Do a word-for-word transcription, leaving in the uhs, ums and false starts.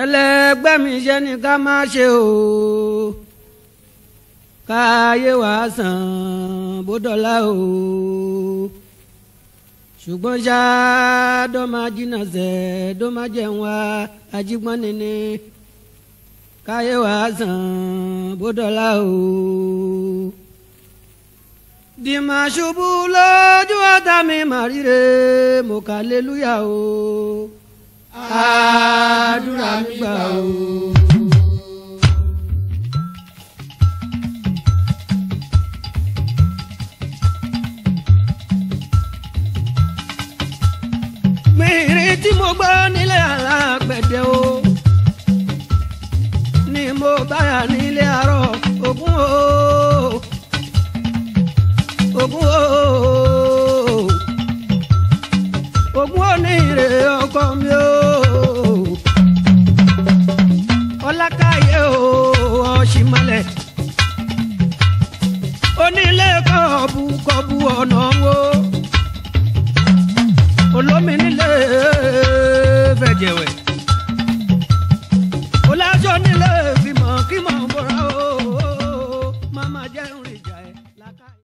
ẹlẹ́gbẹ́ mi ṣe ni ká má ṣe o káyé wa sàn bó dọ̀la o ṣùgbọ́n ṣá dọ́ máa jìnnà sẹ́ dọ́ máa jẹun wa ajígbọ́n nìní káyé wa sàn bó dọ̀la o. Dìmà ṣubú lójú ọ̀tá mi màríre mo kà lélúyà o. Àdúrà mi gbà o. Mìírí tí mo gbọ́ nílé alágbẹ̀dẹ o. Ni mo báyà nílé àárọ̀ ògún o. Ògún o, Ògún o ní ire ọkọ mi o. Ọlákáyé o, ọ̀ṣìmọ̀lẹ̀. Onílé kọ̀bùkọ̀bù ọ̀nà wo. Olómi nílé fẹ̀jẹ̀wẹ̀. Olájọ́ nílé fìmọ̀ kí mọ̀ bọ̀rọ̀ o. Máma jẹun.